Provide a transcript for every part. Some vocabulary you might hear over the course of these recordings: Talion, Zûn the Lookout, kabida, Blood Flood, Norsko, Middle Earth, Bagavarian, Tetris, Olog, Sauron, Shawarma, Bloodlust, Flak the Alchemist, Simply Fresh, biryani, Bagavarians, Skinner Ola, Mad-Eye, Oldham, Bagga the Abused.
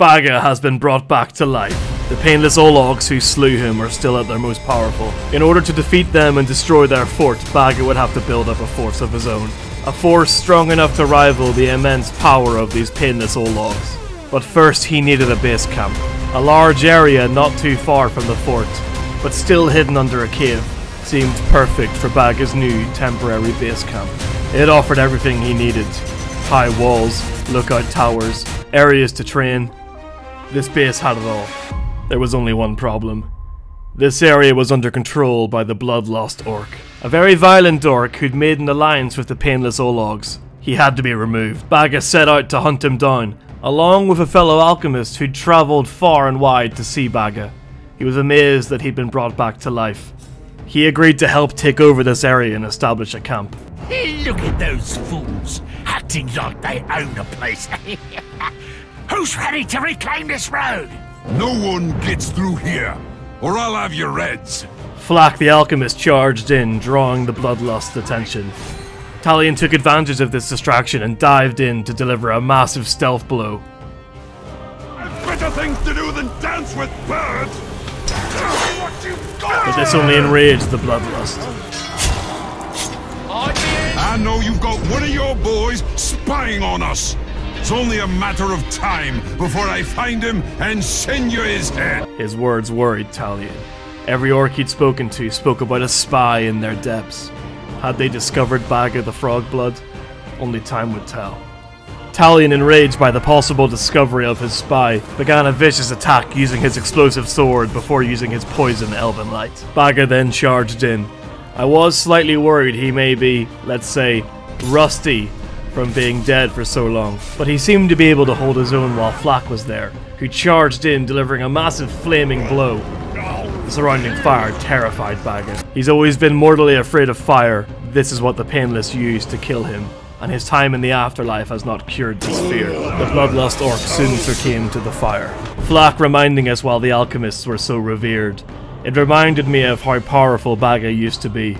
Bagga has been brought back to life. The painless Ologs who slew him are still at their most powerful. In order to defeat them and destroy their fort, Bagga would have to build up a force of his own. A force strong enough to rival the immense power of these painless Ologs. But first he needed a base camp. A large area not too far from the fort, but still hidden under a cave, seemed perfect for Bagga's new temporary base camp. It offered everything he needed. High walls, lookout towers, areas to train. This base had it all. There was only one problem. This area was under control by the Bloodlust Orc. A very violent orc who'd made an alliance with the painless Ologs. He had to be removed. Bagga set out to hunt him down, along with a fellow alchemist who'd travelled far and wide to see Bagga. He was amazed that he'd been brought back to life. He agreed to help take over this area and establish a camp. Look at those fools, acting like they own the place. Who's ready to reclaim this road? No one gets through here, or I'll have your reds. Flak the Alchemist charged in, drawing the Bloodlust's attention. Talion took advantage of this distraction and dived in to deliver a massive stealth blow. I've better things to do than dance with birds! But this only enraged the Bloodlust. I know you've got one of your boys spying on us. It's only a matter of time before I find him and sinew his head. His words worried Talion. Every orc he'd spoken to spoke about a spy in their depths. Had they discovered Bagga the Frogblood? Only time would tell. Talion, enraged by the possible discovery of his spy, began a vicious attack using his explosive sword before using his poison elven light. Bagga then charged in. I was slightly worried he may be, let's say, rusty from being dead for so long, but he seemed to be able to hold his own while Flak was there, who charged in, delivering a massive flaming blow. The surrounding fire terrified Bagga. He's always been mortally afraid of fire. This is what the painless used to kill him, and his time in the afterlife has not cured this fear. The Bloodlust Orc soon succumbed to the fire. Flak reminding us while the alchemists were so revered. It reminded me of how powerful Bagga used to be.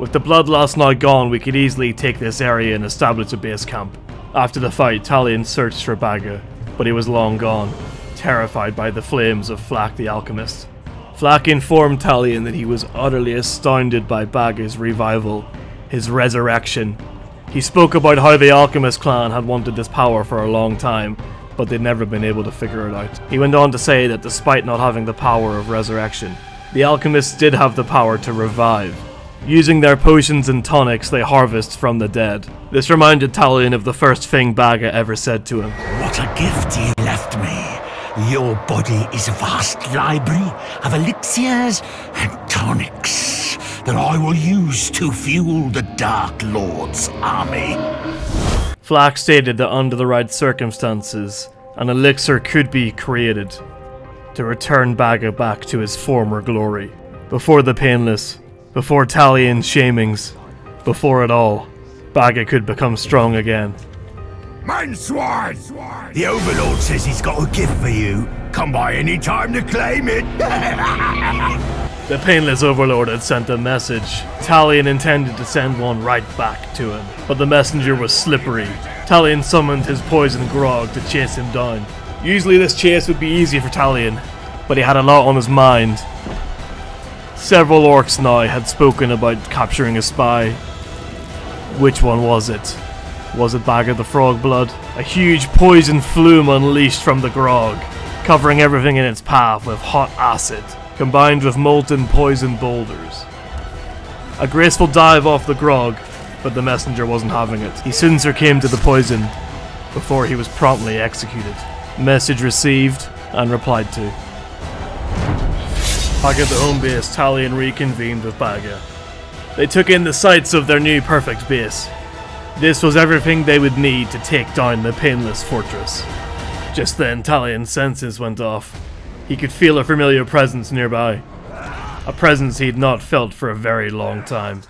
With the Bloodlust now gone, we could easily take this area and establish a base camp. After the fight, Talion searched for Bagga, but he was long gone, terrified by the flames of Flak the Alchemist. Flak informed Talion that he was utterly astounded by Bagga's revival, his resurrection. He spoke about how the Alchemist clan had wanted this power for a long time, but they'd never been able to figure it out. He went on to say that despite not having the power of resurrection, the alchemists did have the power to revive. Using their potions and tonics they harvest from the dead. This reminded Talion of the first thing Bagga ever said to him. What a gift you left me. Your body is a vast library of elixirs and tonics that I will use to fuel the Dark Lord's army. Flak stated that under the right circumstances, an elixir could be created to return Bagga back to his former glory. Before the painless, before Talion's shamings, before it all, Bagga could become strong again. Manswine! The Overlord says he's got a gift for you. Come by any time to claim it! The painless Overlord had sent a message. Talion intended to send one right back to him, but the messenger was slippery. Talion summoned his poison grog to chase him down. Usually this chase would be easy for Talion, but he had a lot on his mind. Several orcs now had spoken about capturing a spy. Which one was it? Was it Bagga the Frogblood? A huge poison flume unleashed from the grog, covering everything in its path with hot acid, combined with molten poison boulders. A graceful dive off the grog, but the messenger wasn't having it. He soon succumbed to the poison, before he was promptly executed. Message received, and replied to. Back at the home base, Talion reconvened with Bagga. They took in the sights of their new perfect base. This was everything they would need to take down the painless fortress. Just then, Talion's senses went off. He could feel a familiar presence nearby. A presence he'd not felt for a very long time.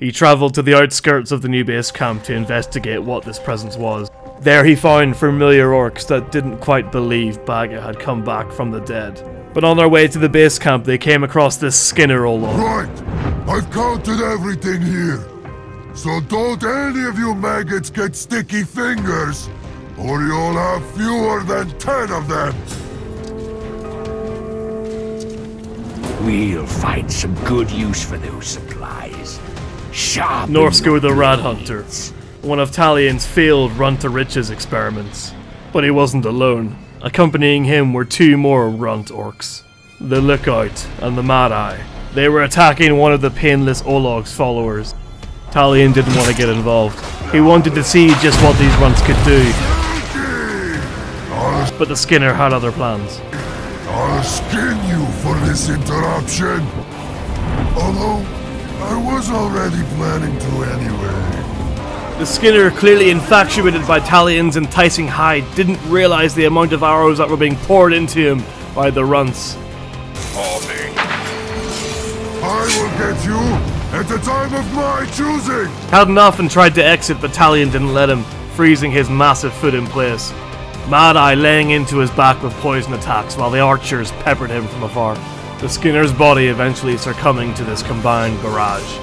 He travelled to the outskirts of the new base camp to investigate what this presence was. There he found familiar orcs that didn't quite believe Bagga had come back from the dead. But on their way to the base camp, they came across this Skinner Ola. Right! I've counted everything here. So don't any of you maggots get sticky fingers, or you'll have fewer than 10 of them. We'll find some good use for those supplies. Sharp. Norsko the Rat Hunter, one of Talion's failed run-to-riches experiments. But he wasn't alone. Accompanying him were two more runt orcs, the Lookout and the Mad-Eye. They were attacking one of the painless Olog's followers. Talion didn't want to get involved. He wanted to see just what these runts could do. But the Skinner had other plans. I'll skin you for this interruption. Although, I was already planning to anyway. The Skinner, clearly infatuated by Talion's enticing hide, didn't realize the amount of arrows that were being poured into him by the runts. All me. I will get you at the time of my choosing! Hadden often tried to exit, but Talion didn't let him, freezing his massive foot in place. Mad-Eye laying into his back with poison attacks while the archers peppered him from afar. The Skinner's body eventually succumbing to this combined barrage.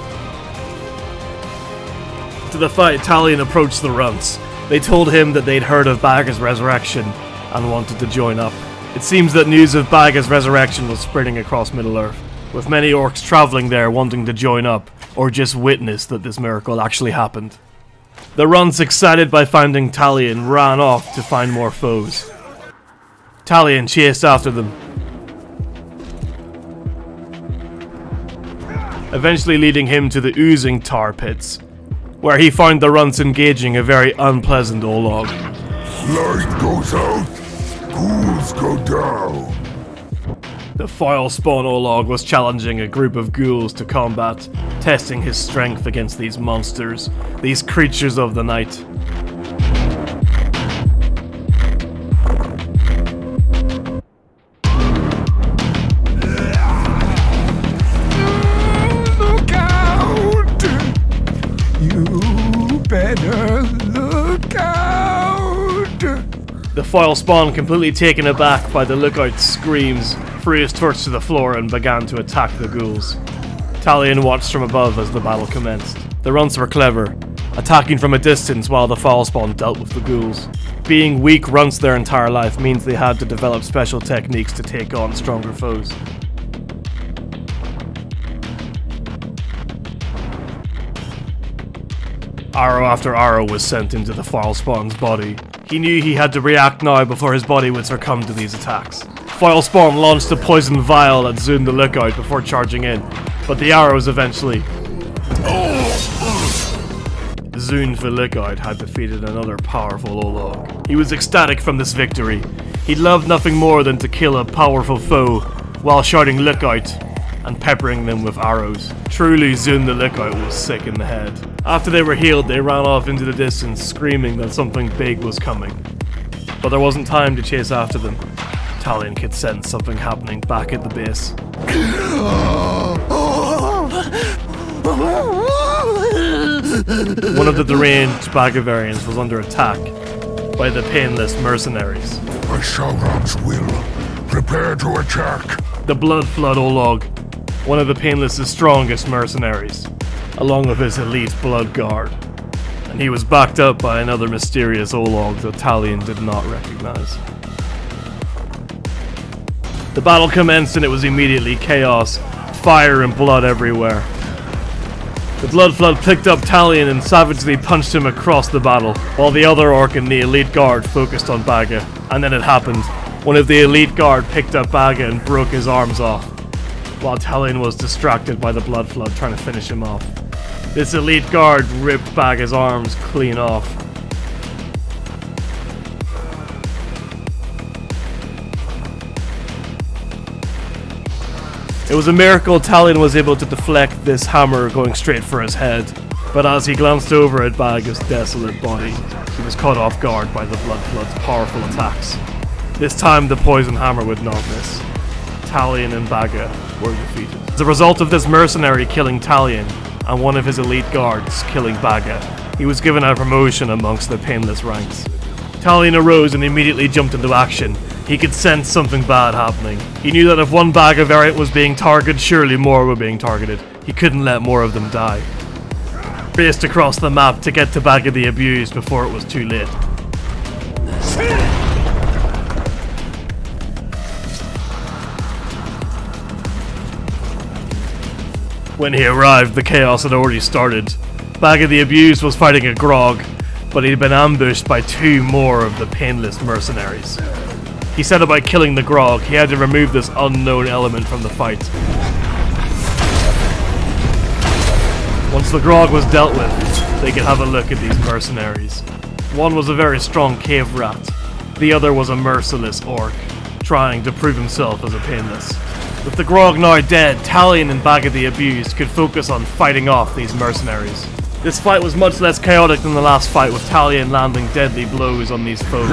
To the fight, Talion approached the runts. They told him that they'd heard of Bagga's resurrection and wanted to join up. It seems that news of Bagga's resurrection was spreading across Middle Earth, with many orcs travelling there wanting to join up or just witness that this miracle actually happened. The runts, excited by finding Talion, ran off to find more foes. Talion chased after them, eventually leading him to the oozing tar pits, where he found the runts engaging a very unpleasant Olog. Light goes out, ghouls go down. The Foil-Spawn Olog was challenging a group of ghouls to combat, testing his strength against these monsters, these creatures of the night. Look out! You better look out! The Foil-Spawn, completely taken aback by the Lookout's screams, threw his torch to the floor and began to attack the ghouls. Talion watched from above as the battle commenced. The runts were clever, attacking from a distance while the Foul-Spawn dealt with the ghouls. Being weak runts their entire life means they had to develop special techniques to take on stronger foes. Arrow after arrow was sent into the Foil-Spawn's body. He knew he had to react now before his body would succumb to these attacks. Foil-Spawn launched a poison vial at Zûn the Lookout before charging in, but the arrows eventually... Zûn the Lookout had defeated another powerful Olog. He was ecstatic from this victory. He loved nothing more than to kill a powerful foe while shouting "Lookout" and peppering them with arrows. Truly, Zûn the Lookout was sick in the head. After they were healed, they ran off into the distance screaming that something big was coming. But there wasn't time to chase after them. Talion could sense something happening back at the base. One of the deranged Bagavarians was under attack by the painless mercenaries. By Sauron's will, prepare to attack. The Blood Flood Olog, one of the painless' strongest mercenaries, along with his elite blood guard. And he was backed up by another mysterious Olog that Talion did not recognize. The battle commenced and it was immediately chaos, fire and blood everywhere. The Blood Flood picked up Talion and savagely punched him across the battle, while the other orc and the elite guard focused on Bagga. And then it happened. One of the elite guard picked up Bagga and broke his arms off, while Talion was distracted by the Blood Flood trying to finish him off. This elite guard ripped Bagga's arms clean off. It was a miracle Talion was able to deflect this hammer going straight for his head, but as he glanced over at Bagga's desolate body, he was caught off guard by the Blood Flood's powerful attacks. This time the poison hammer would not miss. Talion and Bagga were defeated. As a result of this mercenary killing Talion, and one of his elite guards killing Bagga, he was given a promotion amongst the painless ranks. Talion arose and immediately jumped into action. He could sense something bad happening. He knew that if one Bagavarian was being targeted, surely more were being targeted. He couldn't let more of them die. raced across the map to get to Bagga the Abused before it was too late. When he arrived, the chaos had already started. Bagga the Abused was fighting a grog, but he'd been ambushed by two more of the painless mercenaries. He set about killing the grog. He had to remove this unknown element from the fight. Once the grog was dealt with, they could have a look at these mercenaries. One was a very strong cave rat. The other was a merciless orc, trying to prove himself as a painless. With the grog now dead, Talion and Bagga the Abused could focus on fighting off these mercenaries. This fight was much less chaotic than the last fight, with Talion landing deadly blows on these foes.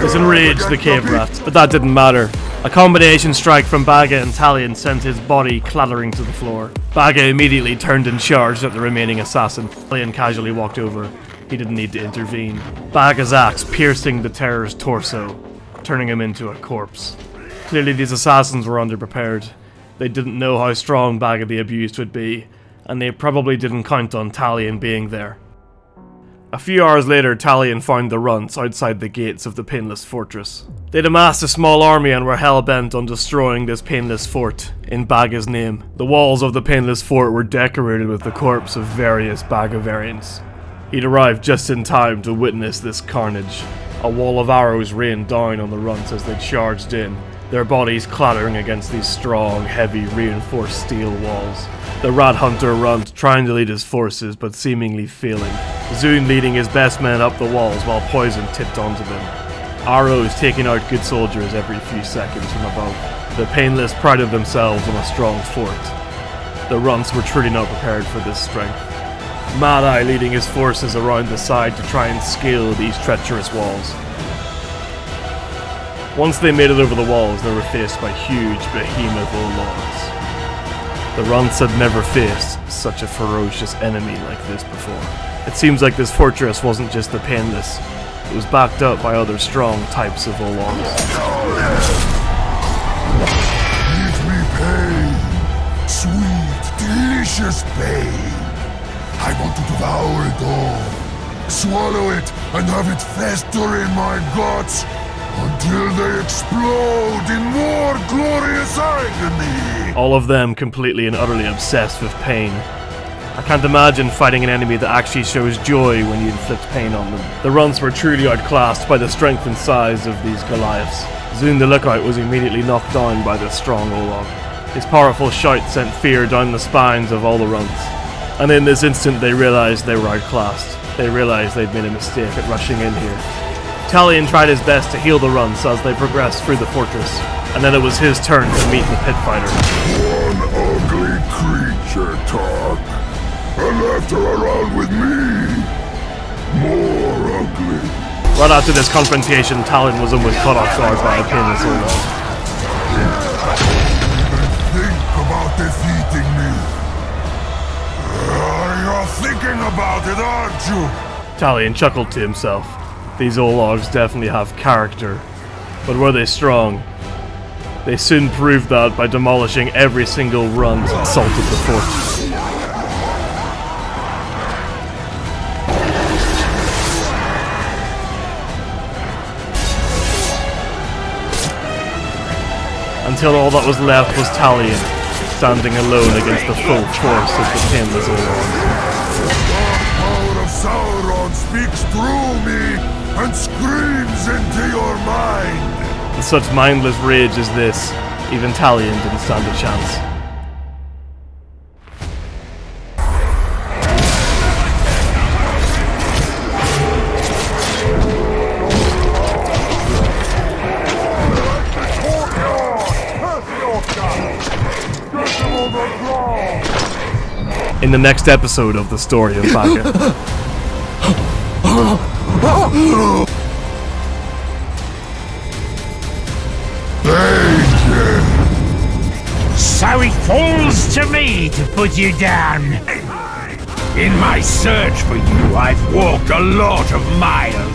This enraged the cave rat, but that didn't matter. A combination strike from Bagga and Talion sent his body clattering to the floor. Bagga immediately turned and charged at the remaining assassin. Talion casually walked over. He didn't need to intervene. Bagga's axe piercing the terror's torso, turning him into a corpse. Clearly these assassins were underprepared. They didn't know how strong Bagga the Abused would be, and they probably didn't count on Talion being there. A few hours later, Talion found the runts outside the gates of the Painless Fortress. They'd amassed a small army and were hell-bent on destroying this Painless Fort in Bagga's name. The walls of the Painless Fort were decorated with the corpse of various Bagavarians. He'd arrived just in time to witness this carnage. A wall of arrows rained down on the runts as they charged in, their bodies clattering against these strong, heavy, reinforced steel walls. The rat hunter runt trying to lead his forces but seemingly failing. Zûn leading his best men up the walls while poison tipped onto them. Arrows taking out good soldiers every few seconds from above. The painless prided themselves on a strong fort. The runts were truly not prepared for this strength. Mad-Eye leading his forces around the side to try and scale these treacherous walls. Once they made it over the walls, they were faced by huge behemoth Ologs. The runts had never faced such a ferocious enemy like this before. It seems like this fortress wasn't just the painless, it was backed up by other strong types of Ologs. Give me pain, sweet, delicious pain. I want to devour it all, swallow it, and have it fester in my guts. Until they explode in more glorious agony! All of them completely and utterly obsessed with pain. I can't imagine fighting an enemy that actually shows joy when you inflict pain on them. The runts were truly outclassed by the strength and size of these Goliaths. Zûn the Lookout was immediately knocked down by this strong Olog. His powerful shout sent fear down the spines of all the runts. And in this instant they realised they were outclassed. They realised they'd made a mistake at rushing in here. Talion tried his best to heal the runts as they progressed through the fortress, and then it was his turn to meet the pit fighter. One ugly creature talk, and after a round with me, more ugly. Right after this confrontation, Talion was almost caught off guard by a painless Olog. Think about defeating me. You're thinking about it, aren't you? Talion chuckled to himself. These Ologs definitely have character, but were they strong? They soon proved that by demolishing every single runt that assaulted the fort. Until all that was left was Talion, standing alone against the full force of the painless Ologs. Speaks through me and screams into your mind. With such mindless rage as this, even Talion didn't stand a chance. In the next episode of The Story of Bagga. So it falls to me to put you down. In my search for you, I've walked a lot of miles.